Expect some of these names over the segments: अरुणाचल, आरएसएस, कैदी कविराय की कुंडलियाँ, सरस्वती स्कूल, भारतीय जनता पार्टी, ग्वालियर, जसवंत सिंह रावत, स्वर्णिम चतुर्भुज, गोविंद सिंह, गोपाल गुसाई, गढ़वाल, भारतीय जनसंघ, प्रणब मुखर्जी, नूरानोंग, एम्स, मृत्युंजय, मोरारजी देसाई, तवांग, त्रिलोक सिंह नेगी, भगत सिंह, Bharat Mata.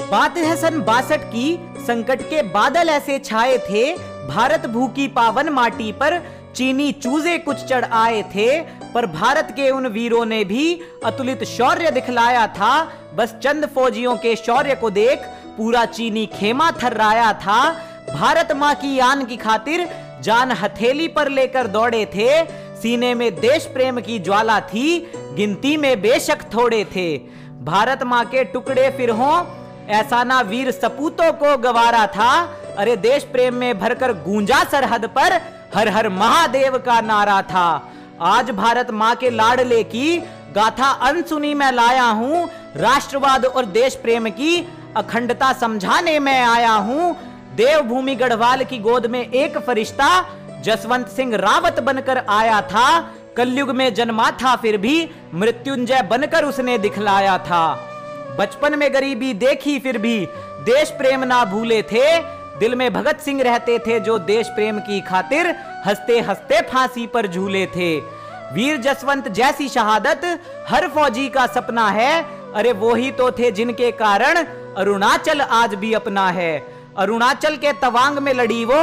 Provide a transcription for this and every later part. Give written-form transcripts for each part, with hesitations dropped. बात है सन 62 की। संकट के बादल ऐसे छाए थे, भारत भू की पावन माटी पर चीनी चूजे कुछ चढ़ आए थे। पर भारत के उन वीरों ने भी अतुलित शौर्य दिखलाया था। बस चंद फौजियों के शौर्य को देख पूरा चीनी खेमा थर्राया था। भारत माँ की आन की खातिर जान हथेली पर लेकर दौड़े थे। सीने में देश प्रेम की ज्वाला थी, गिनती में बेशक थोड़े थे। भारत माँ के टुकड़े फिर हों, ऐसा ना वीर सपूतों को गवारा था। अरे देश प्रेम में भरकर गूंजा सरहद पर हर हर महादेव का नारा था। आज भारत माँ के लाडले की गाथा अनसुनी मैं लाया हूँ। राष्ट्रवाद और देश प्रेम की अखंडता समझाने में आया हूँ। देवभूमि गढ़वाल की गोद में एक फरिश्ता जसवंत सिंह रावत बनकर आया था। कलयुग में जन्मा था फिर भी मृत्युंजय बनकर उसने दिखलाया था। बचपन में गरीबी देखी फिर भी देश प्रेम ना भूले थे। दिल में भगत सिंह रहते थे जो देश प्रेम की खातिर हंसते हंसते फांसी पर झूले थे। वीर जसवंत जैसी शहादत हर फौजी का सपना है। अरे वो ही तो थे जिनके कारण अरुणाचल आज भी अपना है। अरुणाचल के तवांग में लड़ी वो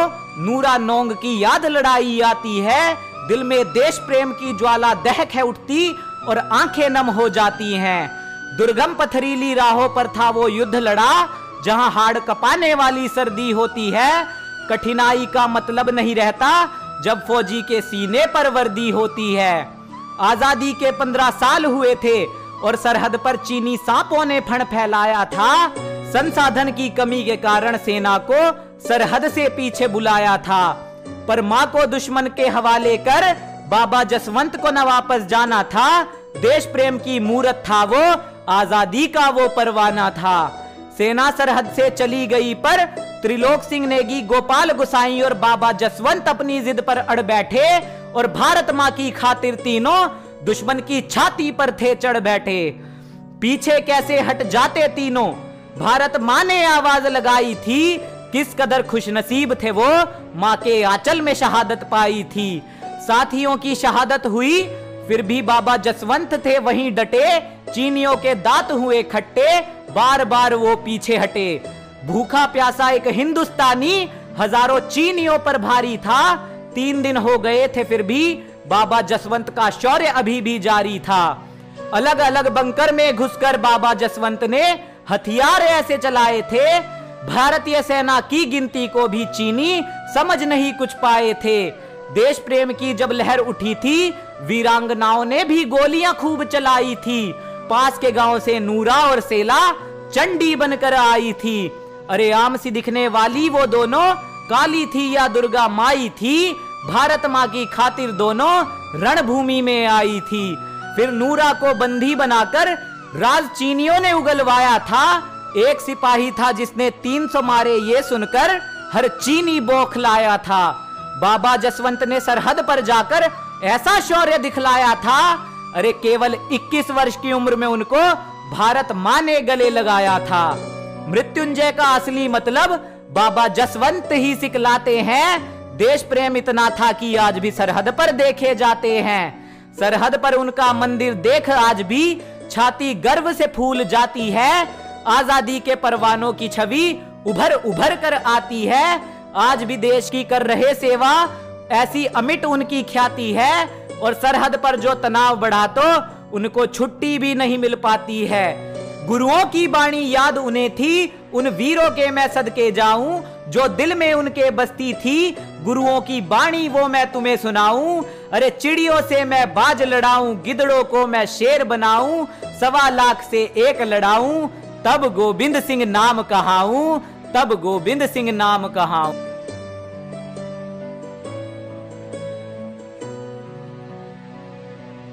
नूरानोंग की याद लड़ाई आती है। दिल में देश प्रेम की ज्वाला दहक है उठती और आंखें नम हो जाती हैं। दुर्गम पथरीली राहों पर था वो युद्ध लड़ा, जहां हाड़ कपाने वाली सर्दी होती है। कठिनाई का मतलब नहीं रहता जब फौजी के सीने पर वर्दी होती है। आजादी के 15 साल हुए थे और सरहद पर चीनी सांपों ने फण फैलाया था। संसाधन की कमी के कारण सेना को सरहद से पीछे बुलाया था। पर माँ को दुश्मन के हवाले कर बाबा जसवंत को न वापस जाना था। देश प्रेम की मूरत था वो, आजादी का वो परवाना था। सेना सरहद से चली गई पर त्रिलोक सिंह नेगी, गोपाल गुसाई और बाबा जसवंत अपनी जिद पर अड़ बैठे और भारत माँ की खातिर तीनों दुश्मन की छाती पर थे चढ़ बैठे। पीछे कैसे हट जाते तीनों, भारत माँ ने आवाज लगाई थी। किस कदर खुशनसीब थे वो, माँ के आंचल में शहादत पाई थी। साथियों की शहादत हुई फिर भी बाबा जसवंत थे वहीं डटे। चीनियों के दांत हुए खट्टे, बार बार वो पीछे हटे। भूखा प्यासा एक हिंदुस्तानी हजारों चीनियों पर भारी था। 3 दिन हो गए थे फिर भी बाबा जसवंत का शौर्य अभी भी जारी था। अलग अलग बंकर में घुसकर बाबा जसवंत ने हथियार ऐसे चलाए थे, भारतीय सेना की गिनती को भी चीनी समझ नहीं कुछ पाए थे। देश प्रेम की जब लहर उठी थी, वीरांगनाओं ने भी गोलियां खूब चलाई थी। पास के गांव से नूरा और सेला चंडी बनकर आई थी। अरे आम सी दिखने वाली वो दोनों, काली थी या दुर्गा माई थी, भारत माँ की खातिर दोनों रणभूमि में आई थी। फिर नूरा को बंदी बनाकर राज चीनियों ने उगलवाया था। एक सिपाही था जिसने 300 मारे, ये सुनकर हर चीनी बौखलाया था। बाबा जसवंत ने सरहद पर जाकर ऐसा शौर्य दिखलाया था। अरे केवल 21 वर्ष की उम्र में उनको भारत माँ ने गले लगाया था। मृत्युंजय का असली मतलब बाबा जसवंत ही सिखलाते हैं। देश प्रेम इतना था कि आज भी सरहद पर देखे जाते हैं। सरहद पर उनका मंदिर देख आज भी छाती गर्व से फूल जाती है। आजादी के परवानों की छवि उभर उभर कर आती है। आज भी देश की कर रहे सेवा, ऐसी अमिट उनकी ख्याति है। और सरहद पर जो तनाव बढ़ा तो उनको छुट्टी भी नहीं मिल पाती है। गुरुओं की बाणी याद उन्हें थी, उन वीरों के मैं सदके जाऊं जो दिल में उनके बसती थी। गुरुओं की बाणी वो मैं तुम्हें सुनाऊं। अरे चिड़ियों से मैं बाज लड़ाऊं, गिदड़ों को मैं शेर बनाऊं, 1.25 लाख से एक लड़ाऊं, तब गोविंद सिंह नाम कहाऊं, तब गोविंद सिंह नाम कहाऊं।